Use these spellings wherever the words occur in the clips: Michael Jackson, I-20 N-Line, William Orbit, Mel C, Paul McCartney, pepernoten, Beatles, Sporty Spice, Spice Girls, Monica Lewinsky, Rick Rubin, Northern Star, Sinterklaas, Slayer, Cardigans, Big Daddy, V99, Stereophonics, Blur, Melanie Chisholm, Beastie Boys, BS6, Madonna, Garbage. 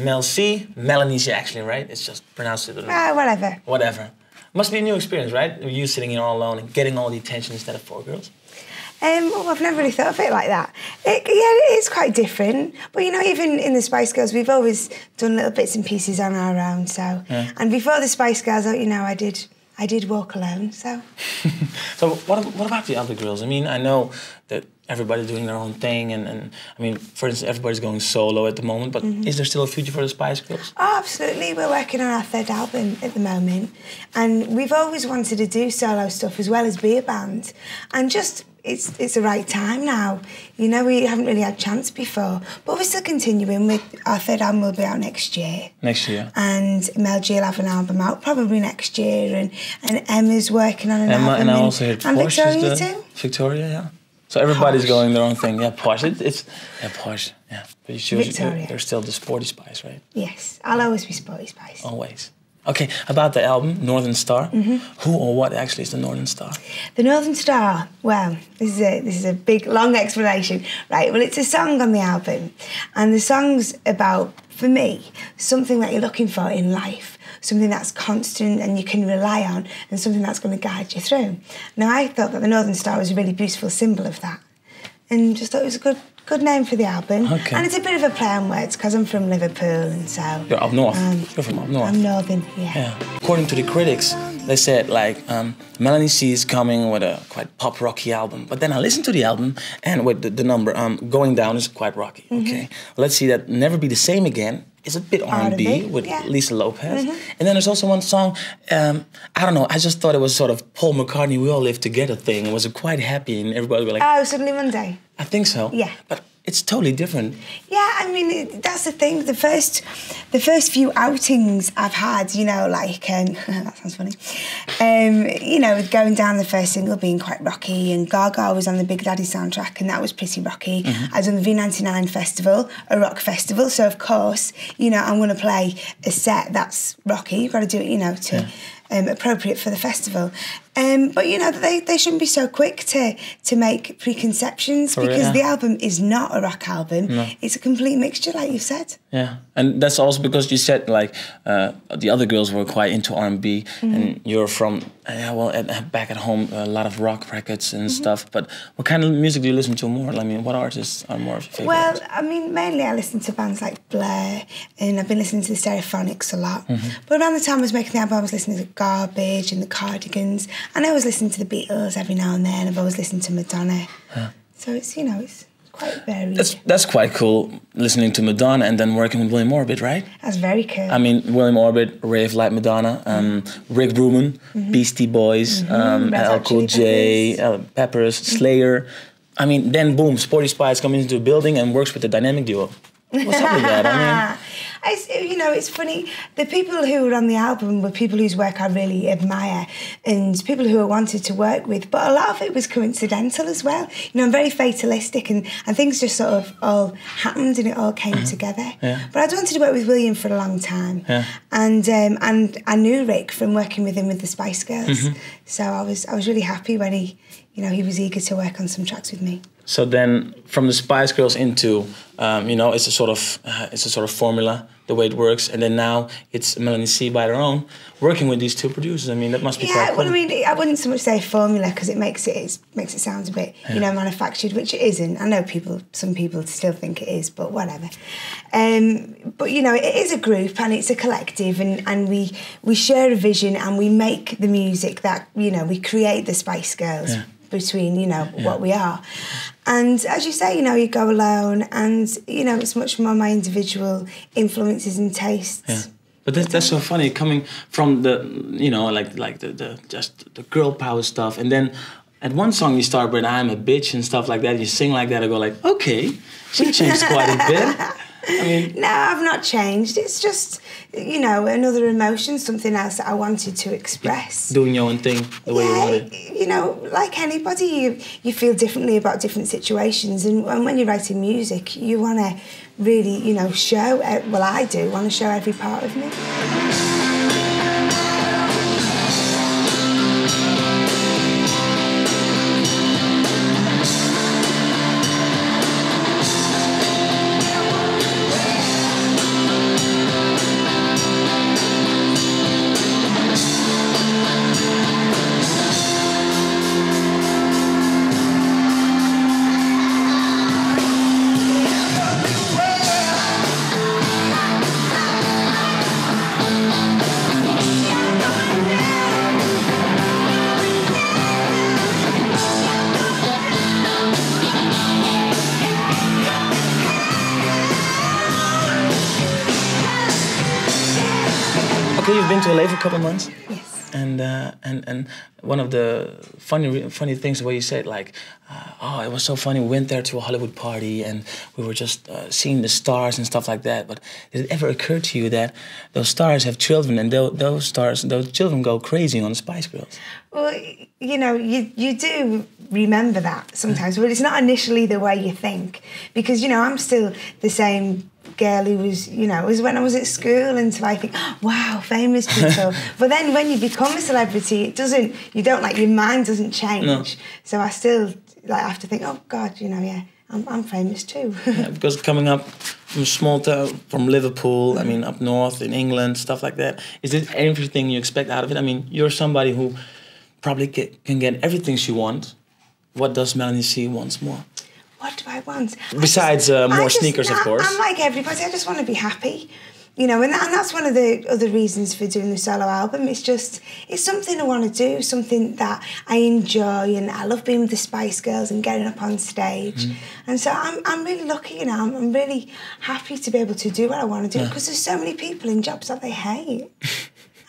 Mel C, Melanie C actually, right? It's just pronounced it. Whatever. Whatever. Must be a new experience, right? You sitting here all alone and getting all the attention instead of four girls. Well, I've never really thought of it like that. Yeah, it is quite different. But, you know, even in the Spice Girls, we've always done little bits and pieces on our own, so... Yeah. And before the Spice Girls, you know, I did walk alone, so... So what about the other girls? I mean, I know that everybody's doing their own thing, and I mean, for instance, everybody's going solo at the moment, but is there still a future for the Spice Girls? Oh, absolutely. We're working on our third album at the moment, and we've always wanted to do solo stuff as well as be a band, and just... It's the right time now. You know, we haven't really had a chance before. But we're still continuing with our third album will be out next year. Next year. And Mel G will have an album out probably next year. And Emma's working on an album. And I also heard Porsche. And Victoria too. Victoria, yeah. So everybody's going their own thing. Yeah, Porsche. Porsche, yeah. But they're still the Sporty Spice, right? Yes, I'll always be Sporty Spice. Always. Okay, about the album, Northern Star, who or what actually is the Northern Star? The Northern Star, well, this is a big, long explanation. Right, well, it's a song on the album, and the song's about, for me, something that you're looking for in life, something that's constant and you can rely on, and something that's going to guide you through. Now, I thought that the Northern Star was a really beautiful symbol of that, and just thought it was a good name for the album. Okay. And it's a bit of a play on words because I'm from Liverpool and so... You're up north. You're from up north. I'm northern, yeah. According to the critics, they said, like, Melanie C is coming with a quite pop-rocky album. But then I listened to the album and with the number Going Down is quite rocky, okay? Let's see that Never Be the Same Again is a bit R&B with Lisa Lopes. And then there's also one song, I don't know, I just thought it was sort of Paul McCartney, We All Live Together thing. It was quite happy and everybody was like... Oh, Suddenly Monday. I think so. Yeah. But it's totally different. Yeah, I mean, that's the thing. The first few outings I've had, you know, like, that sounds funny. You know, going down the first single being quite rocky, and Gaga was on the Big Daddy soundtrack, and that was pretty rocky. I was on the V99 festival, a rock festival, so of course, you know, I'm going to play a set that's rocky. You've got to do it, you know, to... Yeah. Appropriate for the festival. But, you know, they shouldn't be so quick to make preconceptions because the album is not a rock album. No. It's a complete mixture, like you said. Yeah, and that's also because you said, like, the other girls were quite into R&B and you're from, well, back at home, a lot of rock records and stuff. But what kind of music do you listen to more? I mean, what artists are more of your favorite? Well, artists? I mean, mainly I listen to bands like Blur, and I've been listening to the Stereophonics a lot. But around the time I was making the album, I was listening to Garbage and the Cardigans, and I always listen to the Beatles every now and then. I've always listened to Madonna, so it's, you know, it's quite varied. That's quite cool, listening to Madonna and then working with William Orbit, right? That's very cool. I mean, William Orbit, Ray of Light, Madonna, Rick Rubin, Beastie Boys, LL Cool J, Peppers, Slayer. I mean, then boom, Sporty Spice comes into the building and works with the dynamic duo. What's up with that? I mean, you know, it's funny. The people who were on the album were people whose work I really admire and people who I wanted to work with, but a lot of it was coincidental as well. You know, I'm very fatalistic and things just sort of all happened and it all came together. Yeah. But I'd wanted to work with William for a long time. Yeah. And I knew Rick from working with him with the Spice Girls. So I was really happy when he, you know, he was eager to work on some tracks with me. So then, from the Spice Girls into, you know, it's a sort of formula, the way it works, and then now it's Melanie C by their own, working with these two producers. I mean, that must be quite cool. Well, I mean, I wouldn't so much say formula because it makes it sound a bit, you know, manufactured, which it isn't. I know some people still think it is, but whatever. But you know, it is a group and it's a collective, and we share a vision and we make the music that, you know, we create the Spice Girls. Yeah. Between, you know, what we are. And as you say, you know, you go alone and, you know, it's much more my individual influences and tastes. Yeah. But that's so funny, coming from the, you know, like the just the girl power stuff, and then at one song you start with I'm a bitch and stuff like that, you sing like that, I go like, okay, she changed quite a bit. I mean, no, I've not changed. It's just, you know, another emotion, something else that I wanted to express. Doing your own thing the way you want it. You know, like anybody, you feel differently about different situations. And when you're writing music, you want to really, you know, show, well, I do, want to show every part of me. So you've been to LA for a couple of months? Yes. And one of the funny things where you said like, oh, it was so funny, we went there to a Hollywood party and we were just seeing the stars and stuff like that. But did it ever occur to you that those stars have children and those children go crazy on the Spice Girls? Well, you know, you do remember that sometimes, but it's not initially the way you think. Because, you know, I'm still the same girl who was, you know, was when I was at school until I think, oh, wow, famous people. But then when you become a celebrity, it doesn't, you don't, like, your mind doesn't change. No. So I still, like, have to think, oh, God, you know, yeah, I'm famous too. Yeah, because coming up from small town, from Liverpool, I mean, up north in England, stuff like that, is this everything you expect out of it? I mean, you're somebody who probably can get everything she wants. What does Melanie C wants more? What do I want? Besides more sneakers, of course. I'm like everybody. I just want to be happy, you know. And that's one of the other reasons for doing the solo album. It's just, it's something I want to do, something that I enjoy, and I love being with the Spice Girls and getting up on stage. Mm. And so I'm really lucky, you know. I'm really happy to be able to do what I want to do, because there's so many people in jobs that they hate,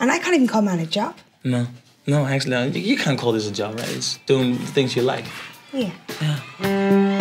and I can't even call mine a job. No, no, actually, you can't call this a job, right? It's doing the things you like. Yeah. Yeah.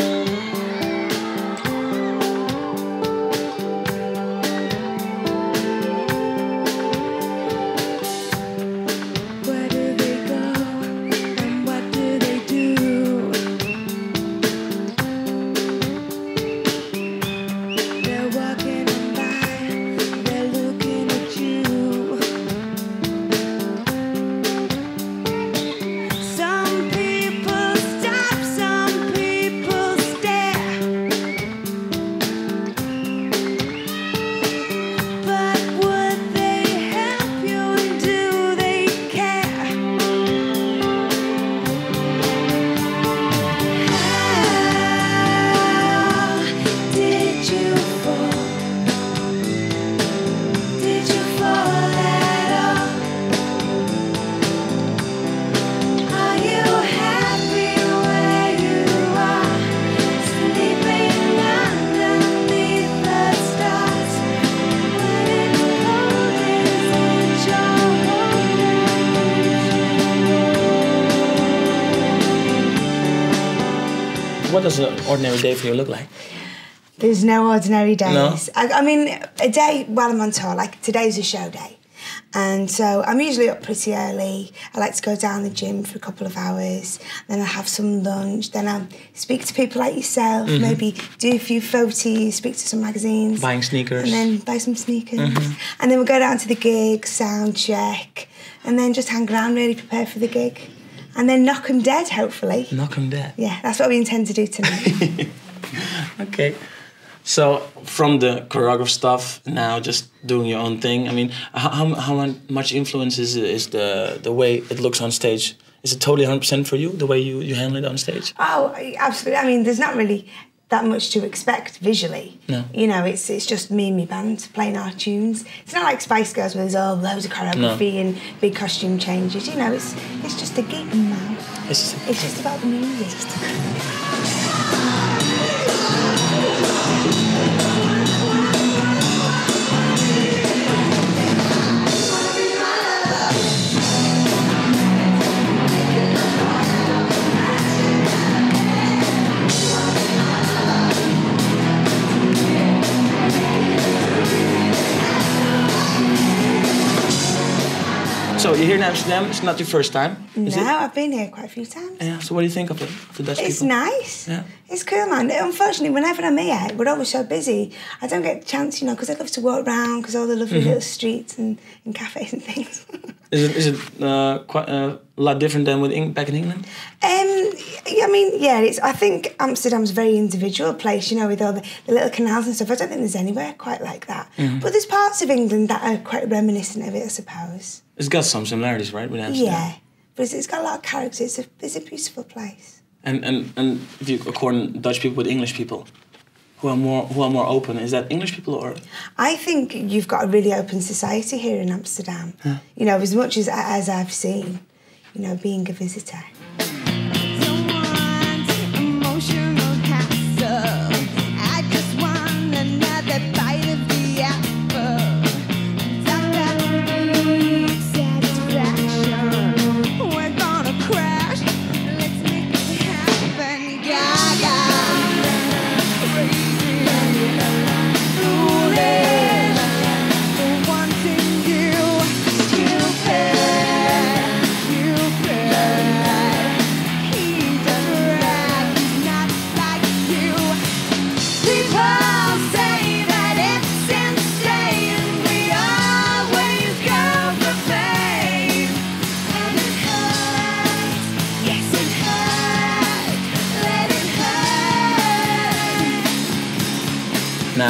What does an ordinary day for you look like? There's no ordinary days. No? I mean, a day while I'm on tour, like today's a show day. And so I'm usually up pretty early. I like to go down the gym for a couple of hours. Then I'll have some lunch. Then I'll speak to people like yourself, maybe do a few photos, speak to some magazines. Buying sneakers. And then buy some sneakers. And then we'll go down to the gig, sound check, and then just hang around, really prepare for the gig. And then knock 'em dead, hopefully. Knock 'em dead. Yeah, that's what we intend to do tonight. Okay. So from the choreograph stuff now, just doing your own thing. I mean, how much influence is the way it looks on stage? Is it totally 100% for you, the way you handle it on stage? Oh, absolutely. I mean, there's not really that much to expect visually. No. You know, it's just me and my band playing our tunes. It's not like Spice Girls where there's all loads of choreography and big costume changes. You know, it's just a gig now. It's just about the music. So you're here in Amsterdam, it's not your first time, is it? No, I've been here quite a few times. Yeah, so what do you think of it, the Dutch people? It's nice. Yeah. It's cool, man. Unfortunately, whenever I'm here, we're always so busy. I don't get a chance, you know, because I love to walk around, because all the lovely little streets and cafes and things. Is it quite a lot different than back in England? I mean, yeah, I think Amsterdam's a very individual place, you know, with all the little canals and stuff. I don't think there's anywhere quite like that. But there's parts of England that are quite reminiscent of it, I suppose. It's got some similarities, right, with Amsterdam? Yeah, but it's got a lot of character. It's a beautiful place. And do you according Dutch people with English people, who are more open? Is that English people or? I think you've got a really open society here in Amsterdam. Huh. You know, as much as I've seen, you know, being a visitor.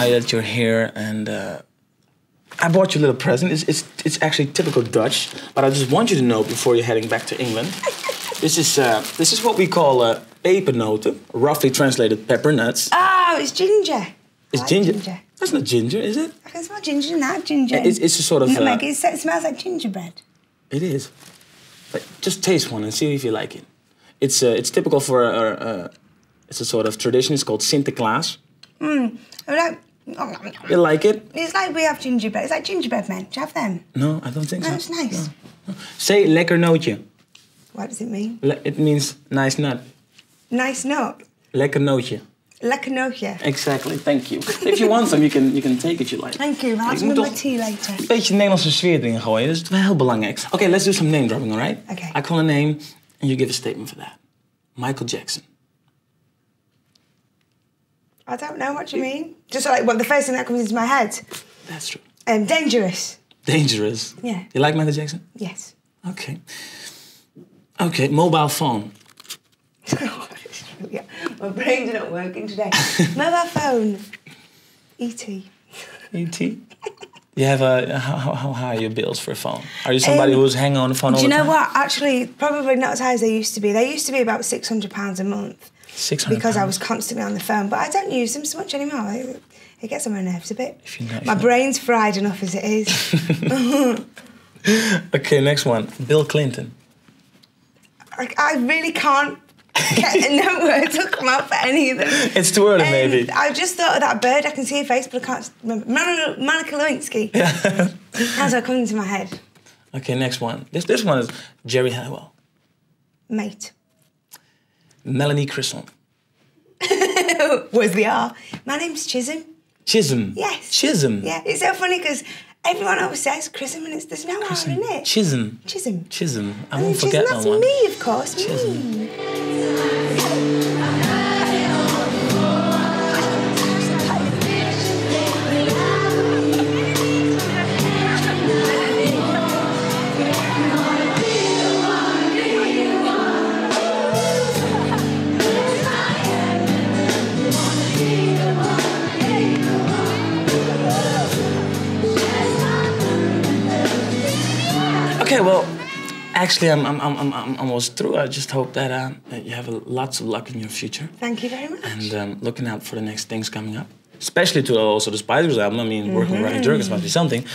now that you're here, and I bought you a little present. It's actually typical Dutch, but I just want you to know before you're heading back to England. This is what we call pepernoten, roughly translated pepper nuts. Oh, it's ginger. It's like ginger. That's not ginger, is it? I can smell ginger now. Ginger. It's a sort of nutmeg. It smells like gingerbread. It is. But just taste one and see if you like it. It's typical for it's a sort of tradition. It's called Sinterklaas. Mm. You like it? It's like we have gingerbread. It's like gingerbread men. Do you have them? No, I don't think so. No, it's nice. No. Say lekker nootje. What does it mean? It means nice nut. Nice nut? Lekker nootje. Lekker nootje. Exactly, thank you. If you want some, you can take it, you like. Thank you, I'll have my tea later. Een beetje Nederlandse sfeer erin gooien, dat is wel heel belangrijk. Okay, let's do some name dropping, alright? Okay. I call a name and you give a statement for that. Michael Jackson. I don't know what you mean. Just like, well, the first thing that comes into my head. That's true. Dangerous. Dangerous? Yeah. You like Michael Jackson? Yes. Okay. Okay, mobile phone. Yeah. My brain's not working today. Mobile phone. E.T. E.T.? You have a... How high are your bills for a phone? Are you somebody who's hanging on the phone all the time? Do you know what? Actually, probably not as high as they used to be. They used to be about £600 a month. Because I was constantly on the phone, but I don't use them so much anymore. It gets on my nerves a bit. My brain's fried enough as it is. Okay, next one. Bill Clinton. I really can't get no words to come out for any of them. It's too early, maybe. I just thought of that bird. I can see her face, but I can't remember. Monica Lewinsky. Yeah. How's that coming to my head? Okay, next one. This one is Geri Halliwell. Mate. Melanie Chisholm. Where's the R? My name's Chisholm. Chisholm? Yes. Chisholm? Yeah, it's so funny because everyone always says Chisholm and there's no Chisholm. R in it. Chisholm. Chisholm. Chisholm. I won't forget that one. That's me, of course. Chisholm. Me. Actually, I'm almost through. I just hope that you have lots of luck in your future. Thank you very much. And looking out for the next things coming up, especially to also the Spice Girls album. I mean, working with Ryan Jurgens must be something.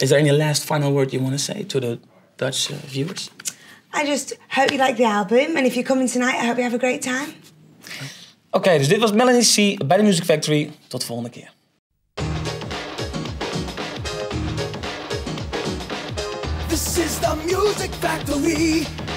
Is there any last final word you want to say to the Dutch viewers? I just hope you like the album, and if you come in tonight, I hope you have a great time. Okay, dus dit was Melanie C. bij The Music Factory. Tot de volgende keer. This is the Music Factory.